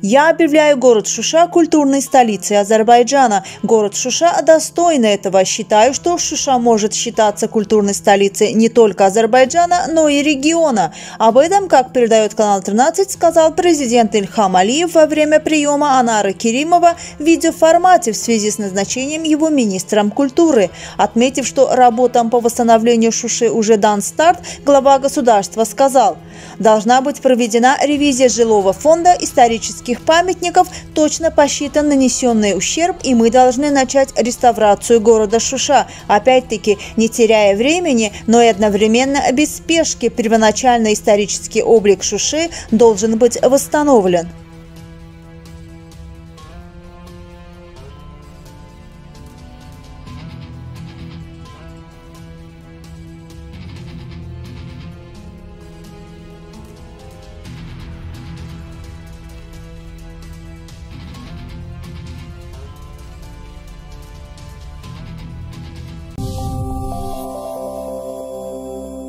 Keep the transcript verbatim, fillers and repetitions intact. Я объявляю город Шуша культурной столицей Азербайджана. Город Шуша достойна этого. Считаю, что Шуша может считаться культурной столицей не только Азербайджана, но и региона. Об этом, как передает Канал тринадцать, сказал президент Ильхам Алиев во время приема Анары Керимова в видеоформате в связи с назначением его министром культуры. Отметив, что работам по восстановлению Шуши уже дан старт, глава государства сказал: должна быть проведена ревизия жилого фонда, исторических памятников, точно посчитан нанесенный ущерб, и мы должны начать реставрацию города Шуша, опять-таки не теряя времени, но и одновременно без спешки. Первоначально исторический облик Шуши должен быть восстановлен.